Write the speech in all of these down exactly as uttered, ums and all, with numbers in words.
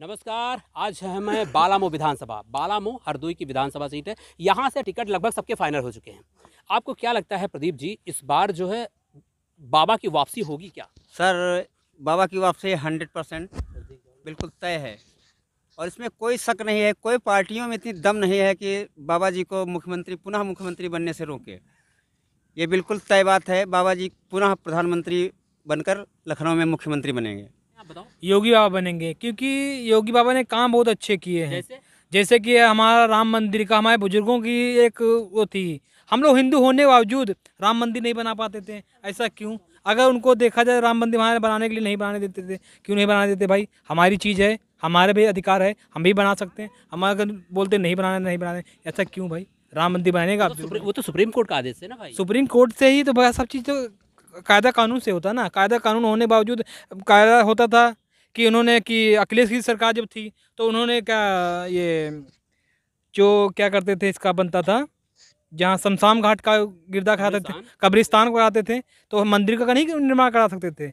नमस्कार। आज मैं बालामऊ विधानसभा, बालामऊ हरदोई की विधानसभा सीट है। यहाँ से टिकट लगभग सबके फाइनल हो चुके हैं। आपको क्या लगता है प्रदीप जी, इस बार जो है बाबा की वापसी होगी क्या? सर, बाबा की वापसी हंड्रेड परसेंट बिल्कुल तय है और इसमें कोई शक नहीं है। कोई पार्टियों में इतनी दम नहीं है कि बाबा जी को मुख्यमंत्री पुनः मुख्यमंत्री बनने से रोके। ये बिल्कुल तय बात है, बाबा जी पुनः प्रधानमंत्री बनकर लखनऊ में मुख्यमंत्री बनेंगे। बताओ, योगी बाबा बनेंगे, क्योंकि योगी बाबा ने काम बहुत अच्छे किए हैं। जैसे? जैसे कि हमारा राम मंदिर का, हमारे बुजुर्गों की एक वो थी, हम लोग हिंदू होने के बावजूद राम मंदिर नहीं बना पाते थे। ऐसा क्यों? अगर उनको देखा जाए, राम मंदिर हमारे बनाने के लिए नहीं बनाने देते थे। क्यों नहीं बनाने देते? भाई हमारी चीज़ है, हमारे भी अधिकार है, हम भी बना सकते हैं। हम अगर बोलते नहीं बनाना नहीं बनाने, ऐसा क्यों भाई? राम मंदिर बनेगा। वो तो सुप्रीम कोर्ट का आदेश है ना भाई, सुप्रीम कोर्ट से ही तो भाई सब चीज़ तो कायदा कानून से होता ना। कायदा कानून होने के बावजूद कायदा होता था कि उन्होंने कि अखिलेश की सरकार जब थी तो उन्होंने क्या ये जो क्या करते थे, इसका बनता था जहाँ शमशान घाट का गिरदा खाते थे, कब्रिस्तान को कराते थे, तो मंदिर का नहीं निर्माण करा सकते थे।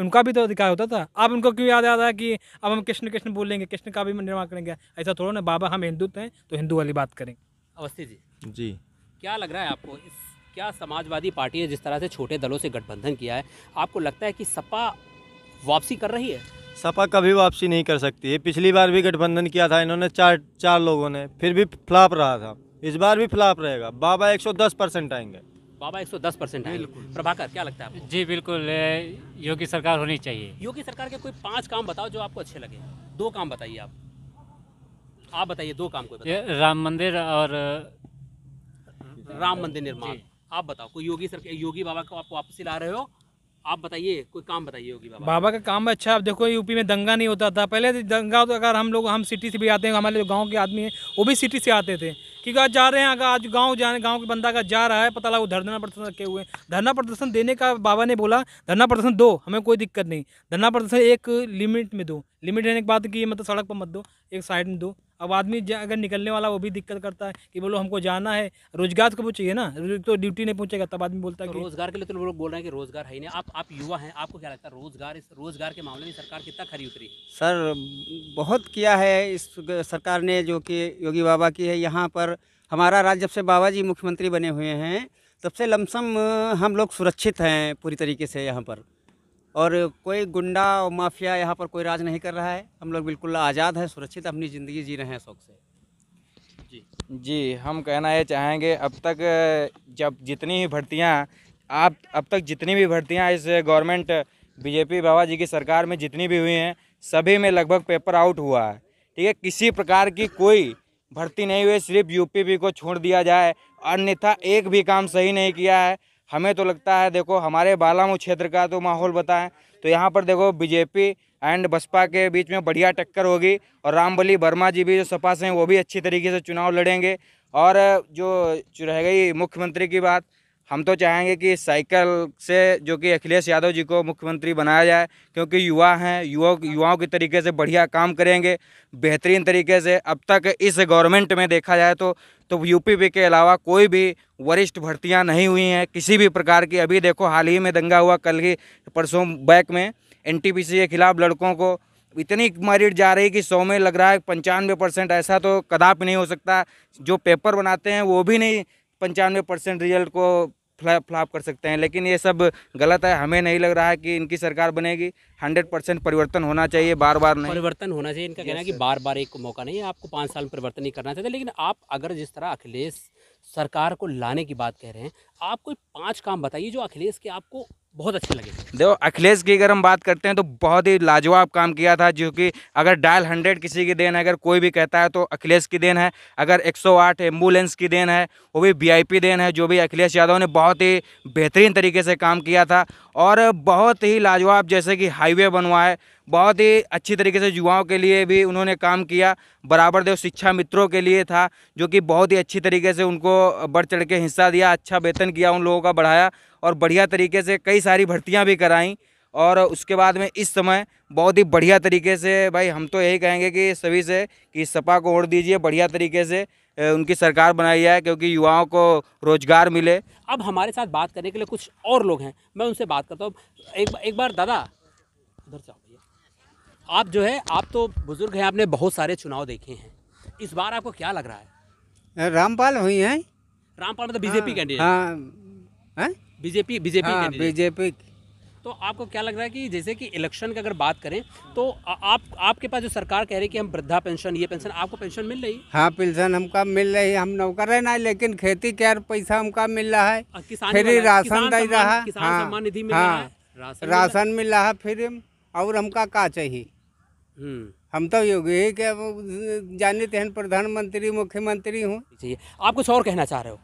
उनका भी तो अधिकार होता था। अब उनको क्यों याद आता है कि अब हम कृष्ण कृष्ण बोलेंगे, कृष्ण का भी निर्माण करेंगे? ऐसा थोड़ा ना, बाबा हम हिंदू हैं तो हिंदू वाली बात करेंगे। अवस्थी जी जी क्या लग रहा है आपको, क्या समाजवादी पार्टी ने जिस तरह से छोटे दलों से गठबंधन किया है, आपको लगता है कि सपा वापसी कर रही है? सपा कभी वापसी नहीं कर सकती है। पिछली बार भी गठबंधन किया था इन्होंने, चार चार लोगों ने, फिर भी फ्लॉप रहा था, इस बार भी फ्लॉप रहेगा। बाबा एक सौ दस परसेंट आएंगे, बाबा एक सौ दस परसेंट आएंगे। प्रभाकर क्या लगता है आपको? जी बिल्कुल, योगी सरकार होनी चाहिए। योगी सरकार के कोई पाँच काम बताओ जो आपको अच्छे लगे। दो काम बताइए आप, आप बताइए दो काम। कोई राम मंदिर और राम मंदिर निर्माण। आप बताओ, कोई योगी सर योगी बाबा को आप वापसी ला रहे हो, आप बताइए कोई काम बताइए योगी बाबा। बाबा का काम अच्छा। आप देखो यूपी में दंगा नहीं होता था पहले। दंगा तो अगर हम लोग, हम सिटी से भी आते हैं, हमारे जो गांव के आदमी हैं वो भी सिटी से आते थे, क्योंकि आज जा रहे हैं, अगर आज गांव जाने गांव के बंदा का जा रहा है, पता लगा वो धरना प्रदर्शन रखे हुए। धरना प्रदर्शन देने का बाबा ने बोला, धरना प्रदर्शन दो, हमें कोई दिक्कत नहीं, धरना प्रदर्शन एक लिमिट में दो। लिमिट रहने के बाद कि मतलब सड़क पर मत दो, एक साइड में दो। अब आदमी अगर निकलने वाला वो भी दिक्कत करता है कि बोलो हमको जाना है, रोजगार को चाहिए ना, तो ड्यूटी नहीं पहुँचेगा तब आदमी बोलता है। तो रोजगार के लिए तो लोग बोल रहे हैं कि रोजगार है ही नहीं। आप आप युवा हैं, आपको क्या लगता है रोजगार, इस रोजगार के मामले में सरकार कितना खरी उतरी? सर बहुत किया है इस सरकार ने, जो कि योगी बाबा की है। यहाँ पर हमारा राज्य, जब से बाबा जी मुख्यमंत्री बने हुए हैं तब से लमसम हम लोग सुरक्षित हैं पूरी तरीके से यहाँ पर, और कोई गुंडा और माफिया यहाँ पर कोई राज नहीं कर रहा है। हम लोग बिल्कुल आज़ाद हैं, सुरक्षित अपनी ज़िंदगी जी रहे हैं शौक से। जी जी हम कहना ये चाहेंगे, अब तक जब जितनी ही भर्तियाँ आप अब तक जितनी भी भर्तियाँ इस गवर्नमेंट बीजेपी बाबा जी की सरकार में जितनी भी हुई हैं, सभी में लगभग पेपर आउट हुआ है। ठीक है, किसी प्रकार की कोई भर्ती नहीं हुई, सिर्फ यूपीपी को छोड़ दिया जाए, अन्यथा एक भी काम सही नहीं किया है। हमें तो लगता है, देखो हमारे बालामऊ क्षेत्र का तो माहौल बताएं तो यहाँ पर देखो बीजेपी एंड बसपा के बीच में बढ़िया टक्कर होगी, और रामबली वर्मा जी भी जो सपा से हैं वो भी अच्छी तरीके से चुनाव लड़ेंगे। और जो रह गई मुख्यमंत्री की बात, हम तो चाहेंगे कि साइकिल से जो कि अखिलेश यादव जी को मुख्यमंत्री बनाया जाए, क्योंकि युवा हैं, युवा युवाओं के तरीके से बढ़िया काम करेंगे बेहतरीन तरीके से। अब तक इस गवर्नमेंट में देखा जाए तो तो यूपीपी के अलावा कोई भी वरिष्ठ भर्तियां नहीं हुई हैं किसी भी प्रकार की। अभी देखो हाल ही में दंगा हुआ, कल ही परसों बैक में एन टी पी सी के खिलाफ लड़कों को इतनी मारी जा रही कि सौ में लग रहा है पंचानवे परसेंट। ऐसा तो कदापि नहीं हो सकता। जो पेपर बनाते हैं वो भी नहीं पंचानवे परसेंट रिजल्ट को फ्लॉप कर सकते हैं, लेकिन ये सब गलत है। हमें नहीं लग रहा है कि इनकी सरकार बनेगी। हंड्रेड परसेंट परिवर्तन होना चाहिए, बार बार नहीं, परिवर्तन होना चाहिए। इनका कहना है कि बार बार एक मौका नहीं है, आपको पाँच साल में परिवर्तन नहीं करना चाहिए। लेकिन आप अगर जिस तरह अखिलेश सरकार को लाने की बात कह रहे हैं, आप कोई पाँच काम बताइए जो अखिलेश के आपको बहुत अच्छे लगे। देखो अखिलेश की अगर हम बात करते हैं तो बहुत ही लाजवाब काम किया था, जो कि अगर डायल हंड्रेड किसी की देन है, अगर कोई भी कहता है तो अखिलेश की देन है। अगर एक सौ आठ एम्बुलेंस की देन है, वो भी वीआईपी देन है, जो भी अखिलेश यादव ने बहुत ही बेहतरीन तरीके से काम किया था। और बहुत ही लाजवाब, जैसे कि हाईवे बनवाए, बहुत ही अच्छी तरीके से युवाओं के लिए भी उन्होंने काम किया। बराबर देव शिक्षा मित्रों के लिए था, जो कि बहुत ही अच्छी तरीके से उनको बढ़ चढ़ के हिस्सा दिया, अच्छा वेतन किया उन लोगों का बढ़ाया, और बढ़िया तरीके से कई सारी भर्तियां भी कराईं। और उसके बाद में इस समय बहुत ही बढ़िया तरीके से, भाई हम तो यही कहेंगे कि सभी से कि सपा को वोट दीजिए, बढ़िया तरीके से उनकी सरकार बनाई है, क्योंकि युवाओं को रोजगार मिले। अब हमारे साथ बात करने के लिए कुछ और लोग हैं, मैं उनसे बात करता हूँ। एक, एक बार दादा उधर जाओ भैया, आप जो है, आप तो बुजुर्ग हैं, आपने बहुत सारे चुनाव देखे हैं, इस बार आपको क्या लग रहा है? रामपाल हुई हैं, रामपाल मतलब बीजेपी कैंडिडेट। हाँ, बीजेपी बीजेपी बीजेपी तो आपको क्या लग रहा है कि जैसे कि इलेक्शन की अगर बात करें तो आप आपके पास जो सरकार कह रही है कि हम वृद्धा पेंशन, ये पेंशन, आपको पेंशन मिल रही है? हाँ, पेंशन हमका मिल रही है, हम नौकर है ना, लेकिन खेती के पैसा हमका मिल रहा है, फ्री राशन दे रहा है, किसान सम्मान निधि मिल रहा है, राशन मिल रहा है फ्री, और हमका का चाहिए? हम तो योगी के जाने तहन प्रधानमंत्री मुख्यमंत्री हूँ। आप कुछ और कहना चाह रहे हो?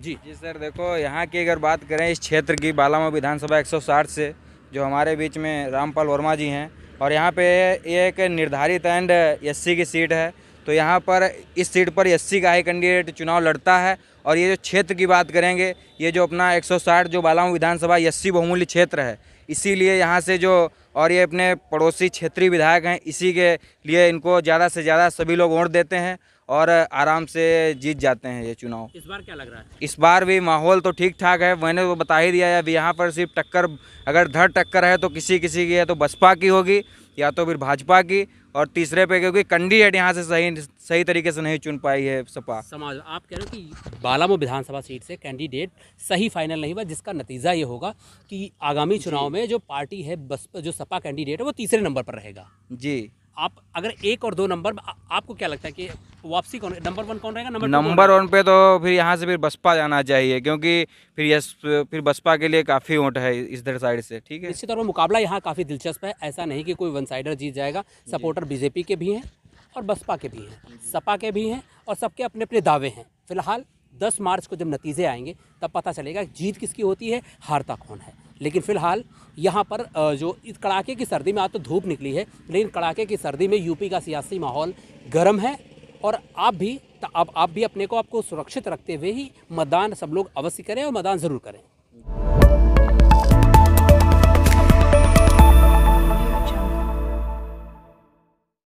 जी जी सर, देखो यहाँ की अगर बात करें इस क्षेत्र की, बालामऊ विधानसभा एक सौ साठ से जो हमारे बीच में रामपाल वर्मा जी हैं, और यहाँ पे ये एक निर्धारित एंड एससी की सीट है, तो यहाँ पर इस सीट पर एससी का ही कैंडिडेट चुनाव लड़ता है। और ये जो क्षेत्र की बात करेंगे, ये जो अपना एक सौ साठ जो बालामऊ विधानसभा एससी बहुमूल्य क्षेत्र है, इसीलिए यहाँ से जो, और ये अपने पड़ोसी क्षेत्रीय विधायक हैं, इसी के लिए इनको ज़्यादा से ज़्यादा सभी लोग वोट देते हैं और आराम से जीत जाते हैं ये चुनाव। इस बार क्या लग रहा है? इस बार भी माहौल तो ठीक ठाक है, मैंने वो बता ही दिया है, अभी यहाँ पर सिर्फ टक्कर, अगर धड़ टक्कर है तो किसी किसी की, या तो बसपा की होगी या तो फिर भाजपा की, और तीसरे पे क्योंकि कैंडिडेट यहाँ से सही सही तरीके से नहीं चुन पाई है सपा समाज। आप कह रहे हो कि बालामऊ विधानसभा सीट से कैंडिडेट सही फाइनल नहीं हुआ, जिसका नतीजा ये होगा कि आगामी चुनाव में जो पार्टी है, बस जो सपा कैंडिडेट है वो तीसरे नंबर पर रहेगा। जी, आप अगर एक और दो नंबर, आपको क्या लगता है कि वापसी कौन, नंबर वन कौन रहेगा? नंबर नंबर वन पे तो फिर यहाँ से फिर बसपा जाना चाहिए, क्योंकि फिर यस फिर बसपा के लिए काफ़ी वोट है इधर साइड से। ठीक है, निश्चित तौर पर मुकाबला यहाँ काफ़ी दिलचस्प है, ऐसा नहीं कि कोई वन साइडर जीत जाएगा। सपोर्टर बीजेपी के भी हैं और बसपा के भी हैं, सपा के भी हैं, और सबके अपने अपने दावे हैं। फिलहाल दस मार्च को जब नतीजे आएंगे तब पता चलेगा जीत किसकी होती है, हारता कौन है। लेकिन फ़िलहाल यहाँ पर जो इस कड़ाके की सर्दी में, आज तो धूप निकली है, लेकिन कड़ाके की सर्दी में यूपी का सियासी माहौल गर्म है, और आप भी आप आप भी अपने को आपको सुरक्षित रखते हुए ही मतदान सब लोग अवश्य करें, और मतदान ज़रूर करें।